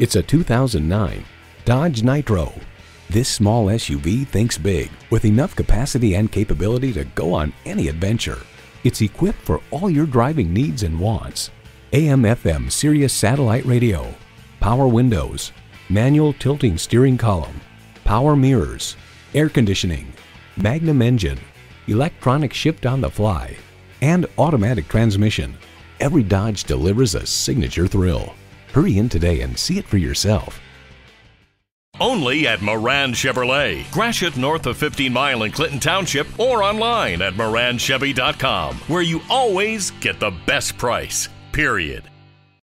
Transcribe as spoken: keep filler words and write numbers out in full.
It's a two thousand nine Dodge Nitro. This small S U V thinks big, with enough capacity and capability to go on any adventure. It's equipped for all your driving needs and wants. A M F M Sirius satellite radio, power windows, manual tilting steering column, power mirrors, air conditioning, Magnum engine, electronic shift on the fly, and automatic transmission. Every Dodge delivers a signature thrill. Hurry in today and see it for yourself. Only at Moran Chevrolet, Gratiot north of fifteen mile in Clinton Township, or online at moran chevy dot com, where you always get the best price, period.